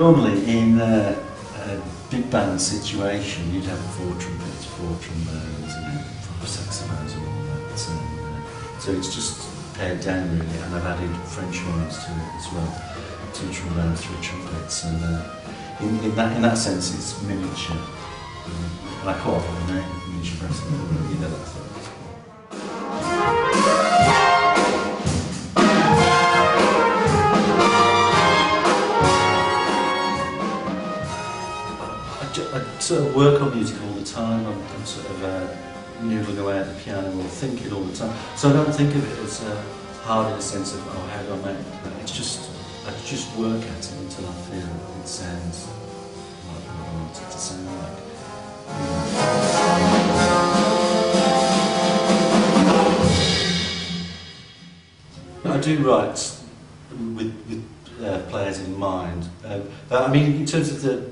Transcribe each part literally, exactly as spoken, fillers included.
Normally in a, a big band situation you'd have four trumpets, four trombones, you know, five saxophones and all that. And, uh, so it's just pared down really, and I've added French horns to it as well. Two trombones, three trumpets, and uh, in, in, that, in that sense it's miniature. Um, like all of them, miniature brass and you know that sort of thing. I sort of work on music all the time. I'm, I'm sort of uh, noodling away at the piano or thinking all the time. So I don't think of it as uh, hard in the sense of, oh, how do I make it? It's just, I just work at it until I feel it sounds like what I want it to sound like. Yeah. I do write with, with uh, players in mind. Uh, I mean, in terms of the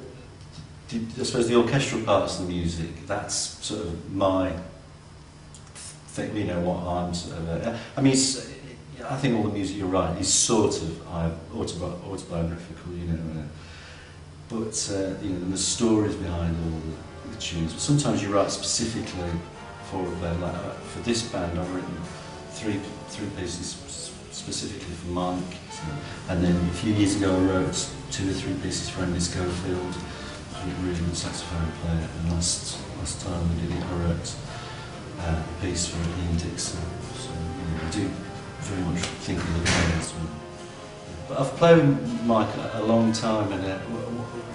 The, I suppose the orchestral parts of the music, that's sort of my thing, you know, what I'm sort of... Uh, I mean, it's, I think all the music you write is sort of uh, autobiographical, you know, uh, but, uh, you know, there's stories behind all the, the tunes. But sometimes you write specifically for a band, like uh, for this band I've written three, three pieces specifically for Mark, and then a few years ago I wrote two or three pieces for Amy Schofield, a really good saxophone player, and last, last time we did it, I wrote uh, a piece for Ian Dixon. So you know, I do very much think of the players. But I've played with Mike a, a long time, and uh,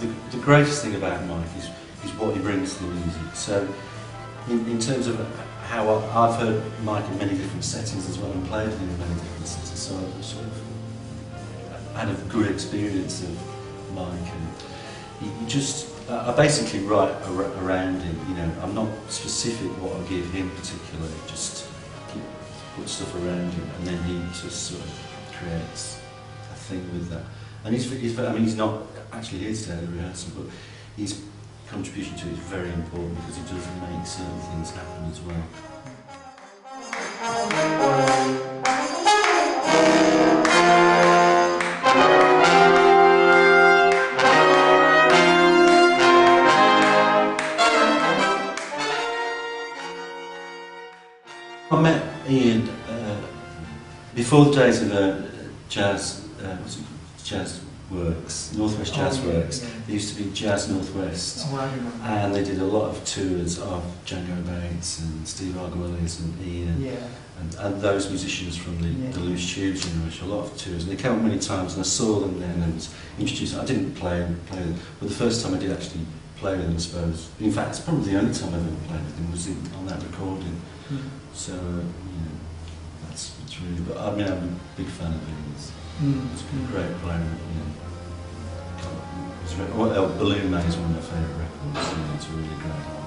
the, the greatest thing about Mike is, is what he brings to the music. So, in, in terms of how I, I've heard Mike in many different settings as well, and played with him in many different settings, so I've sort of had a good experience of Mike. And you just, I basically write around him, you know, I'm not specific what I give him particularly, just put stuff around him, and then he just sort of creates a thing with that. And he's, he's I mean, he's not actually here today at the rehearsal, but his contribution to it is very important because he does make certain things happen as well. I met Ian uh, before the days of uh, jazz, uh, what's it called? Jazz Works, Northwest Jazz oh, yeah, Works. Yeah. There used to be Jazz Northwest, oh, wow. And they did a lot of tours of Django Bates and Steve Arguelles and Ian, yeah. and, and those musicians from the, yeah. the Loose Tubes generation. A lot of tours, and they came many times, and I saw them then and was introduced. I didn't play play with them, but the first time I did actually play with them, I suppose. In fact, it's probably the only time I've ever played with them was in, on that recording. Mm. So, you know, that's it's really, but I mean, I'm a big fan of Ian's. Mm. It's been a great player, you know. It's really, well, Balloon May is one of my favourite records, you know, it's a really great album.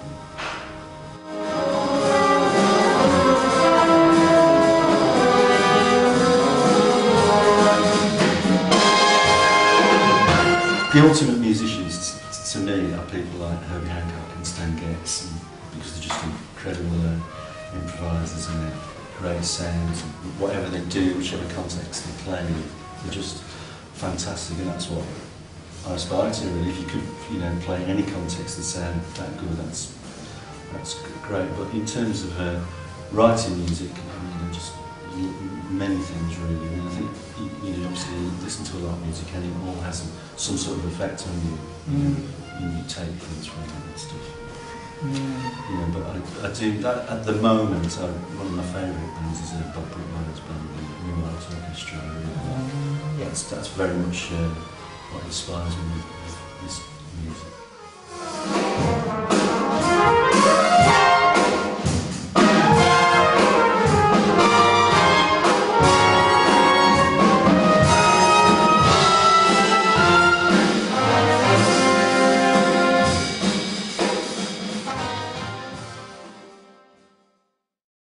The ultimate musicians, to me, are people like Herbie Hancock and Stan Getz, and, because they're just incredible. Uh, improvisers and their great sounds, whatever they do, whichever context they play, they're just fantastic, and that's what I aspire to really. If you could, you know, play in any context and sound that good, that's that's great. But in terms of uh, writing music, I mean, just many things really. I mean, I think you know, obviously you listen to a lot of music and it all has some sort of effect on you. Mm-hmm. You know, you take things from that stuff. Yeah. You know, but I, I do that at the moment. I, one of my favourite bands is a Bob Brookman's band, the New Arts Orchestra. Um, yeah, that's, that's very much uh, what inspires me with, with this music.